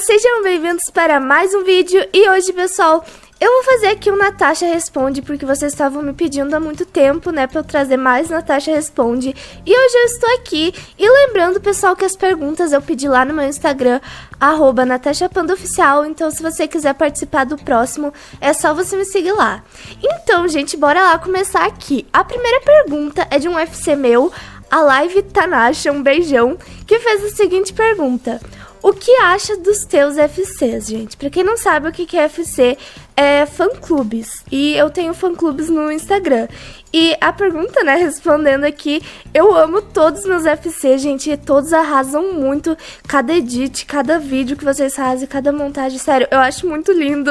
Sejam bem-vindos para mais um vídeo e hoje, pessoal, eu vou fazer aqui um Natasha Responde, porque vocês estavam me pedindo há muito tempo, né, pra eu trazer mais Natasha Responde. E hoje eu estou aqui, e lembrando, pessoal, que as perguntas eu pedi lá no meu Instagram, @NatashaPandaOficial, então se você quiser participar do próximo, é só você me seguir lá. Então, gente, bora lá começar aqui. A primeira pergunta é de um UFC meu, a Live Tanasha, um beijão, que fez a seguinte pergunta: o que acha dos teus FCs, gente? Pra quem não sabe o que é FC, é fã-clubes. E eu tenho fã-clubes no Instagram. E a pergunta, né, respondendo aqui, eu amo todos os meus FCs, gente. E todos arrasam muito. Cada edit, cada vídeo que vocês fazem, cada montagem. Sério, eu acho muito lindo.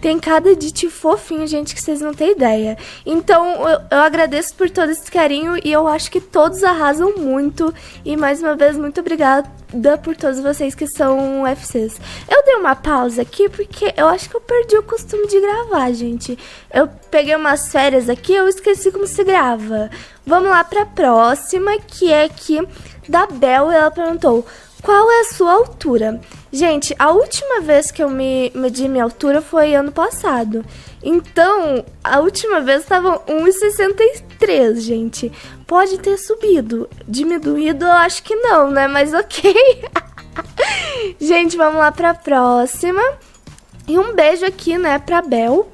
Tem cada edit fofinho, gente, que vocês não têm ideia. Então, eu agradeço por todo esse carinho. E eu acho que todos arrasam muito. E, mais uma vez, muito obrigada por todos vocês que são UFCs. Eu dei uma pausa aqui porque eu acho que eu perdi o costume de gravar, gente. Eu peguei umas férias aqui e eu esqueci como se grava. Vamos lá pra próxima, que é aqui da Bel. Ela perguntou: qual é a sua altura? Gente, a última vez que eu medi minha altura foi ano passado. Então, a última vez estava 1,63, gente. Pode ter subido. Diminuído, eu acho que não, né? Mas ok. Gente, vamos lá pra próxima. E um beijo aqui, né, pra Bel.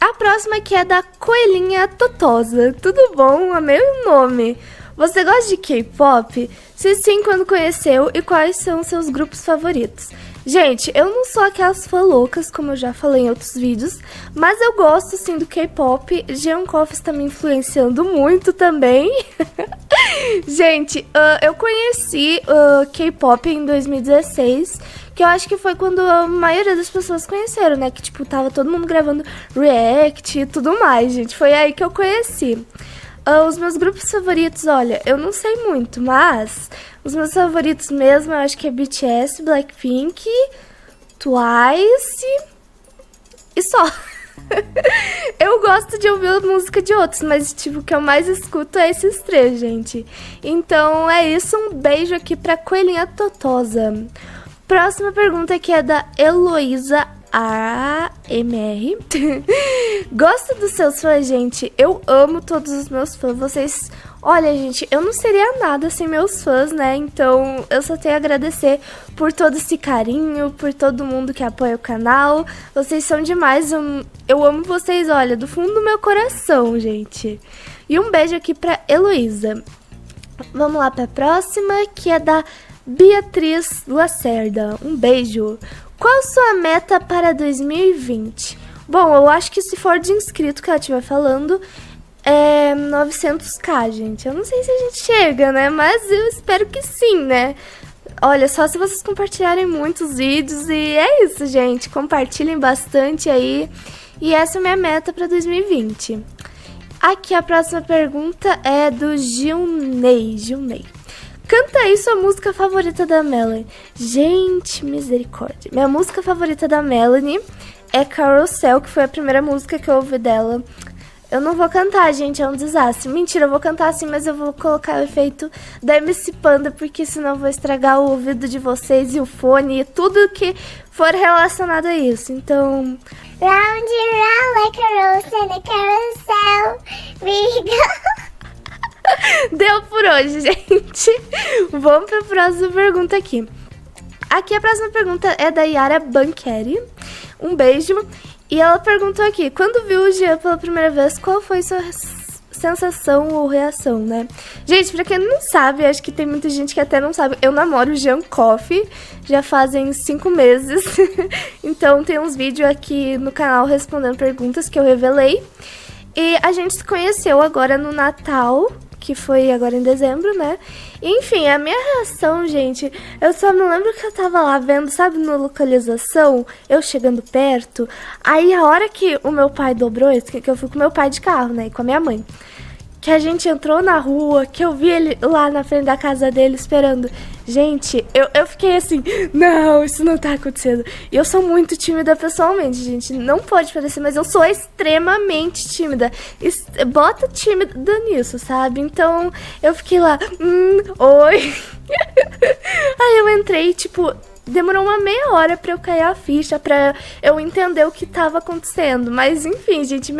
A próxima aqui é da Coelhinha Totosa. Tudo bom? Amei o nome. Você gosta de K-pop? Se sim, quando conheceu, e quais são seus grupos favoritos? Gente, eu não sou aquelas fã loucas, como eu já falei em outros vídeos, mas eu gosto, sim, do K-pop. Jean Coffee está me influenciando muito também. Gente, eu conheci K-pop em 2016, que eu acho que foi quando a maioria das pessoas conheceram, né? Que, tipo, tava todo mundo gravando react e tudo mais, gente. Foi aí que eu conheci. Os meus grupos favoritos, olha, eu não sei muito, mas os meus favoritos mesmo, eu acho que é BTS, Blackpink, Twice e só. Eu gosto de ouvir a música de outros, mas tipo, o que eu mais escuto é esses três, gente. Então é isso, um beijo aqui pra Coelhinha Totosa. Próxima pergunta aqui é da Heloísa AMR. Gosto dos seus fãs, gente. Eu amo todos os meus fãs. Vocês... Olha, gente, eu não seria nada sem meus fãs, né? Então, eu só tenho a agradecer por todo esse carinho, por todo mundo que apoia o canal. Vocês são demais. Eu amo vocês, olha, do fundo do meu coração, gente. E um beijo aqui pra Heloísa. Vamos lá pra próxima, que é da Beatriz Lacerda. Um beijo. Qual sua meta para 2020? Bom, eu acho que se for de inscrito que ela estiver falando, é 900k, gente. Eu não sei se a gente chega, né? Mas eu espero que sim, né? Olha, só se vocês compartilharem muitos vídeos. E é isso, gente. Compartilhem bastante aí. E essa é a minha meta para 2020. Aqui a próxima pergunta é do Gilney. Canta aí sua música favorita da Melanie. Gente, misericórdia. Minha música favorita da Melanie é Carousel, que foi a primeira música que eu ouvi dela. Eu não vou cantar, gente, é um desastre. Mentira, eu vou cantar sim, mas eu vou colocar o efeito da MC Panda, porque senão eu vou estragar o ouvido de vocês e o fone e tudo que for relacionado a isso. Então... Round round like carousel, like carousel, we go. Deu por hoje, gente. Vamos para a próxima pergunta aqui. Aqui a próxima pergunta é da Yara Bancheri. Um beijo. E ela perguntou aqui: quando viu o Jean pela primeira vez, qual foi sua sensação ou reação, né? Gente, pra quem não sabe, acho que tem muita gente que até não sabe, eu namoro o Jean Coffee já fazem 5 meses. Então tem uns vídeos aqui no canal respondendo perguntas que eu revelei. E a gente se conheceu agora no Natal, que foi agora em dezembro, né? Enfim, a minha reação, gente, eu só me lembro que eu tava lá vendo, sabe, na localização, eu chegando perto. Aí a hora que o meu pai dobrou, que eu fui com meu pai de carro, né, e com a minha mãe, que a gente entrou na rua, que eu vi ele lá na frente da casa dele esperando. Gente, eu fiquei assim, não, isso não tá acontecendo. E eu sou muito tímida pessoalmente, gente. Não pode parecer, mas eu sou extremamente tímida. Bota tímida nisso, sabe? Então eu fiquei lá, oi. Aí eu entrei, tipo, demorou uma meia hora pra eu cair a ficha, pra eu entender o que tava acontecendo. Mas enfim, gente,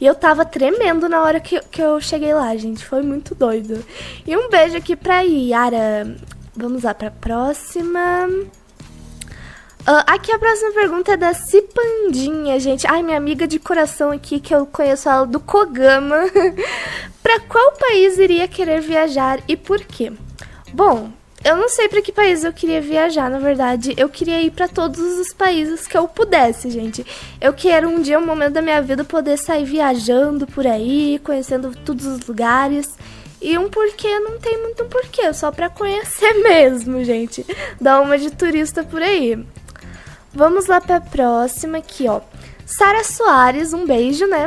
e eu tava tremendo na hora que eu cheguei lá, gente. Foi muito doido. E um beijo aqui pra Yara. Vamos lá pra próxima. Aqui a próxima pergunta é da Cipandinha, gente. Ai, minha amiga de coração aqui, que eu conheço ela do Kogama. Pra qual país iria querer viajar e por quê? Bom, eu não sei pra que país eu queria viajar, na verdade. Eu queria ir pra todos os países que eu pudesse, gente. Eu quero um dia, um momento da minha vida, poder sair viajando por aí, conhecendo todos os lugares. E um porquê, não tem muito um porquê, só pra conhecer mesmo, gente. Dar uma de turista por aí. Vamos lá pra próxima aqui, ó. Sara Soares, um beijo, né?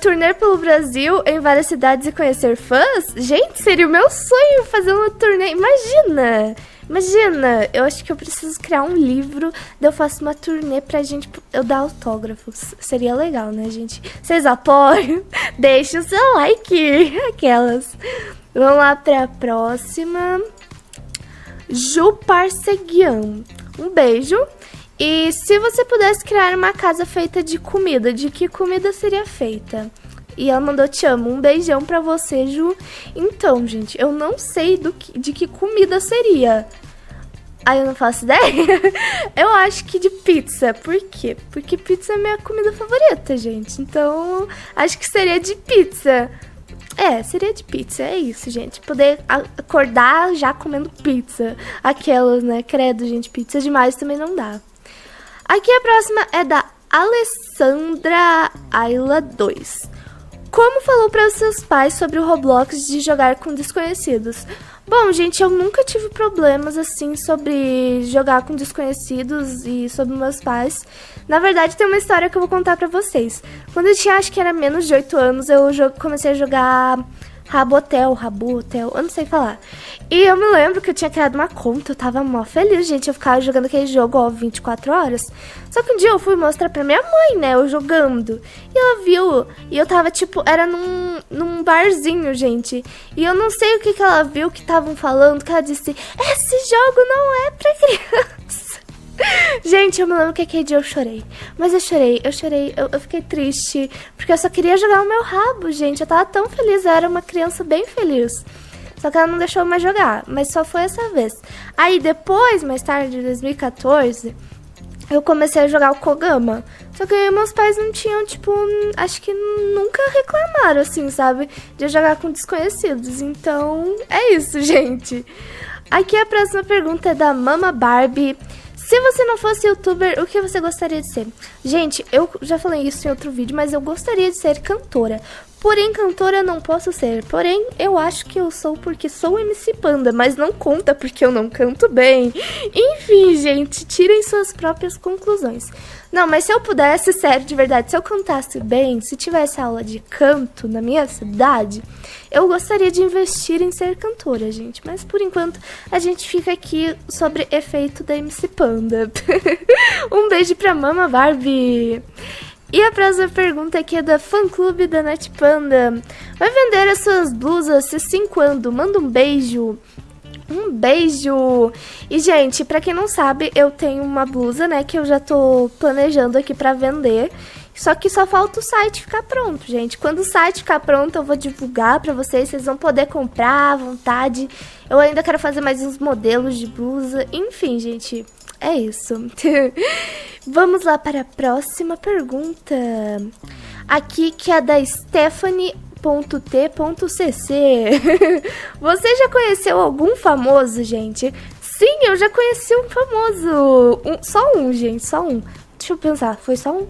Turnê pelo Brasil em várias cidades e conhecer fãs? Gente, seria o meu sonho fazer uma turnê. Imagina! Imagina! Eu acho que eu preciso criar um livro, daí eu faço uma turnê pra gente, eu dar autógrafos. Seria legal, né, gente? Vocês apoiam? Deixa o seu like! Aquelas. Vamos lá pra próxima. Ju Parseguian. Um beijo. E se você pudesse criar uma casa feita de comida, de que comida seria feita? E ela mandou, te amo, um beijão pra você, Ju. Então, gente, eu não sei de que comida seria. Aí eu não faço ideia. Eu acho que de pizza. Por quê? Porque pizza é minha comida favorita, gente. Então, acho que seria de pizza. É, seria de pizza, é isso, gente. Poder acordar já comendo pizza. Aquelas, né? Credo, gente, pizza demais também não dá. Aqui a próxima é da Alessandra Ayla 2. Como falou para os seus pais sobre o Roblox de jogar com desconhecidos? Bom, gente, eu nunca tive problemas assim sobre jogar com desconhecidos e sobre meus pais. Na verdade, tem uma história que eu vou contar pra vocês. Quando eu tinha, acho que era menos de 8 anos, eu comecei a jogar Rabotel, eu não sei falar. E eu me lembro que eu tinha criado uma conta, eu tava mó feliz, gente, eu ficava jogando aquele jogo, ó, 24 horas. Só que um dia eu fui mostrar pra minha mãe, né, eu jogando. E ela viu, e eu tava, tipo, era num barzinho, gente. E eu não sei o que ela viu, que estavam falando, que ela disse, esse jogo não é pra criança. Gente, eu me lembro que aquele dia eu chorei. Mas eu fiquei triste. Porque eu só queria jogar o meu rabo, gente. Eu tava tão feliz, eu era uma criança bem feliz. Só que ela não deixou mais jogar. Mas só foi essa vez. Aí depois, mais tarde, em 2014, eu comecei a jogar o Kogama. Só que meus pais não tinham, tipo, acho que nunca reclamaram, assim, sabe? De jogar com desconhecidos. Então, é isso, gente. Aqui a próxima pergunta é da Mama Barbie. Se você não fosse youtuber, o que você gostaria de ser? Gente, eu já falei isso em outro vídeo, mas eu gostaria de ser cantora. Porém, cantora não posso ser. Porém, eu acho que eu sou porque sou MC Panda, mas não conta porque eu não canto bem. Enfim, gente, tirem suas próprias conclusões. Não, mas se eu pudesse, sério, de verdade, se eu cantasse bem, se tivesse aula de canto na minha cidade, eu gostaria de investir em ser cantora, gente. Mas por enquanto, a gente fica aqui sobre efeito da MC Panda. Um beijo pra Mama Barbie. E a próxima pergunta aqui é da fã-clube da Nath Panda. Vai vender as suas blusas? Se sim, quando? Manda um beijo. Um beijo! E, gente, pra quem não sabe, eu tenho uma blusa, né, que eu já tô planejando aqui pra vender. Só que só falta o site ficar pronto, gente. Quando o site ficar pronto, eu vou divulgar pra vocês. Vocês vão poder comprar à vontade. Eu ainda quero fazer mais uns modelos de blusa. Enfim, gente, é isso. Vamos lá para a próxima pergunta. Aqui que é da Stephanie.t.cc. Você já conheceu algum famoso, gente? Sim, eu já conheci um famoso. Só um, gente, só um. Deixa eu pensar, foi só um?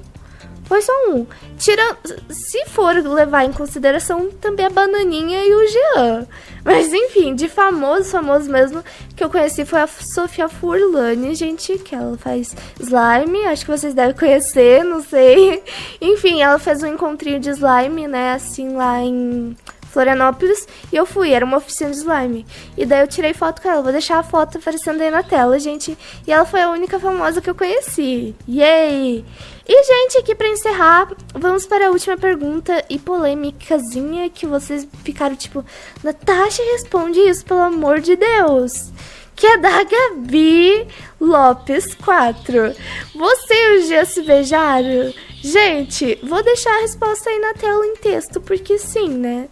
Foi só um. Se for levar em consideração também a Bananinha e o Jean. Mas enfim, de famoso mesmo que eu conheci foi a Sofia Furlani, gente, que ela faz slime, acho que vocês devem conhecer, não sei. Enfim, ela fez um encontrinho de slime, né, assim, lá em Florianópolis e eu fui, era uma oficina de slime. E daí eu tirei foto com ela, vou deixar a foto aparecendo aí na tela, gente. E ela foi a única famosa que eu conheci. Yay! E, gente, aqui pra encerrar, vamos para a última pergunta e polêmicazinha que vocês ficaram tipo, Natasha, responde isso, pelo amor de Deus! Que é da Gabi Lopes 4. Você e o Gia se beijaram? Gente, vou deixar a resposta aí na tela em texto, porque sim, né?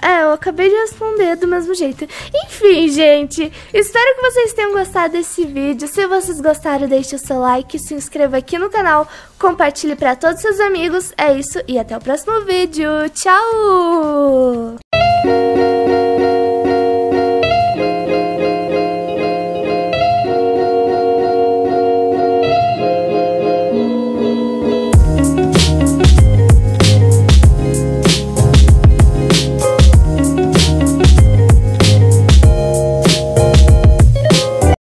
É, eu acabei de responder do mesmo jeito. Enfim, gente, espero que vocês tenham gostado desse vídeo. Se vocês gostaram, deixe o seu like, se inscreva aqui no canal, compartilhe pra todos os seus amigos. É isso, e até o próximo vídeo. Tchau!